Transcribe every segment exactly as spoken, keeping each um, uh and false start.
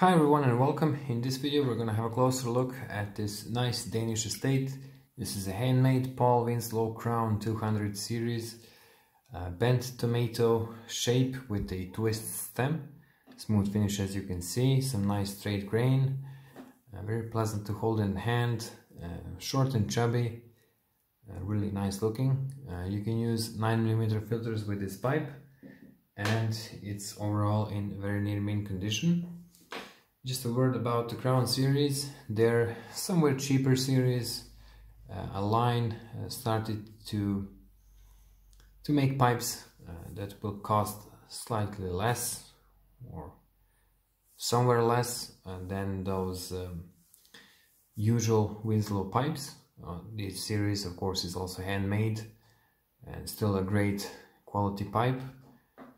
Hi everyone and welcome. In this video we're going to have a closer look at this nice Danish estate. This is a handmade Paul Winslow Crown two hundred series uh, bent tomato shape with a twist stem. Smooth finish as you can see, some nice straight grain, uh, very pleasant to hold in hand, uh, short and chubby, uh, really nice looking. Uh, you can use nine millimeter filters with this pipe and it's overall in very near mint condition. Just a word about the Crown series. Their somewhat cheaper series, uh, a line uh, started to to make pipes uh, that will cost slightly less or somewhere less uh, than those um, usual Winslow pipes. Uh, this series, of course, is also handmade and still a great quality pipe,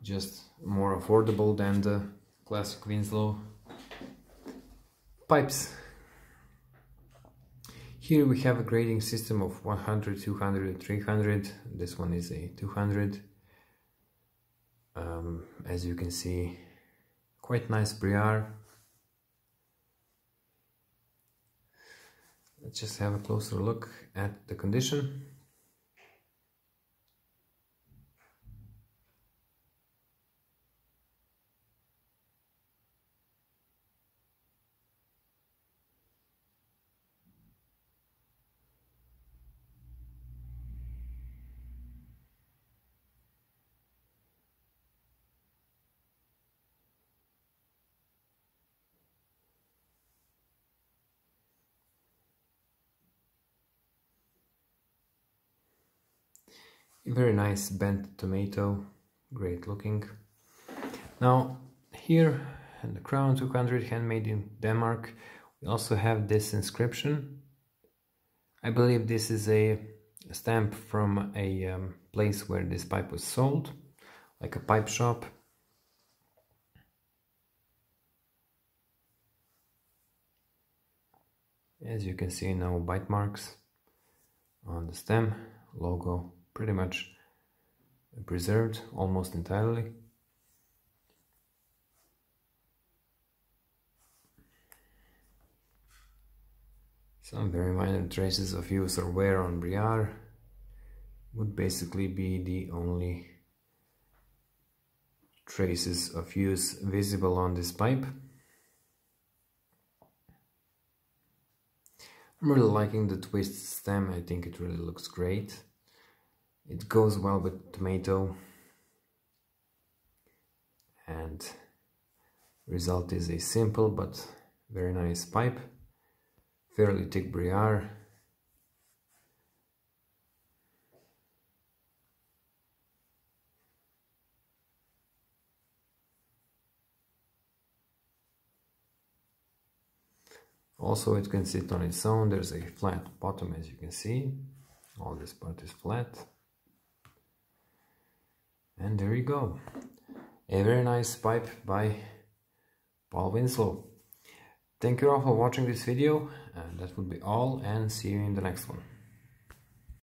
just more affordable than the classic Winslow pipes. Here we have a grading system of one hundred, two hundred, three hundred. This one is a two hundred. Um, as you can see, quite nice briar. Let's just have a closer look at the condition. Very nice bent tomato, great looking. Now here in the Crown two hundred handmade in Denmark we also have this inscription. I believe this is a stamp from a um, place where this pipe was sold, like a pipe shop. As you can see, no bite marks on the stem, logo pretty much preserved almost entirely. Some very minor traces of use or wear on briar would basically be the only traces of use visible on this pipe. I'm really liking the twist stem, I think it really looks great. It goes well with tomato and result is a simple but very nice pipe, fairly thick briar. Also it can sit on its own, there's a flat bottom as you can see, all this part is flat. And there you go, a very nice pipe by Paul Winslow. Thank you all for watching this video, and that would be all, and see you in the next one.